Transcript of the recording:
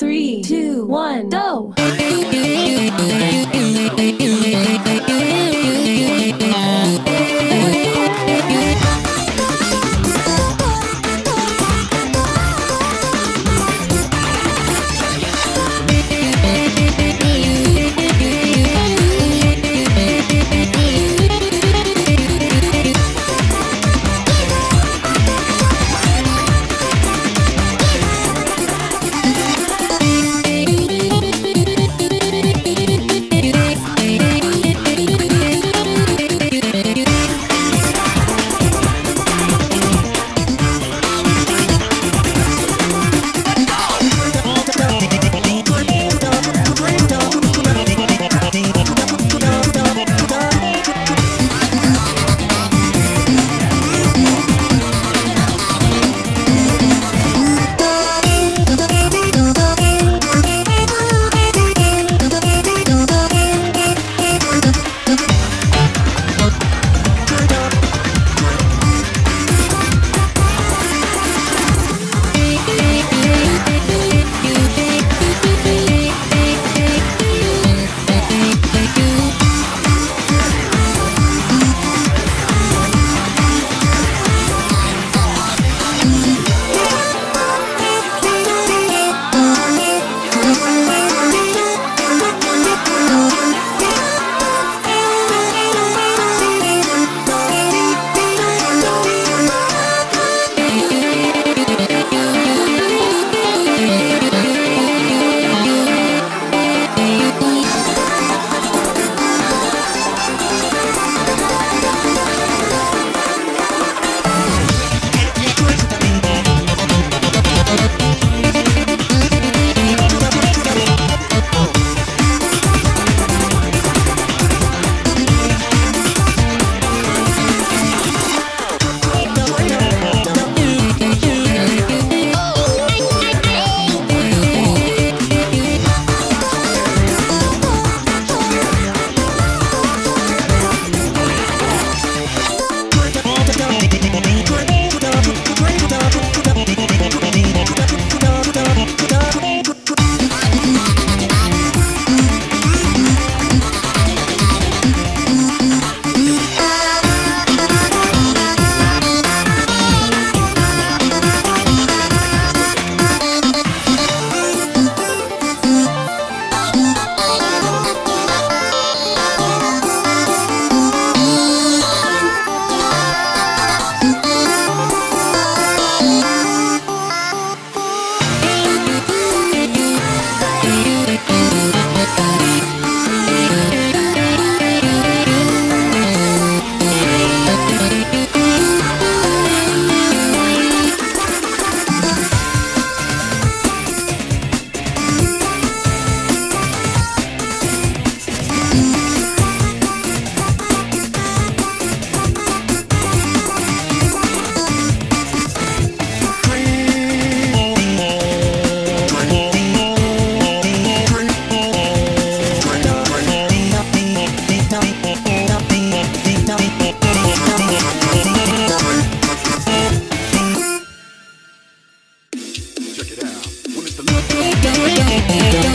3, 2, 1, go! Check it out. When it's the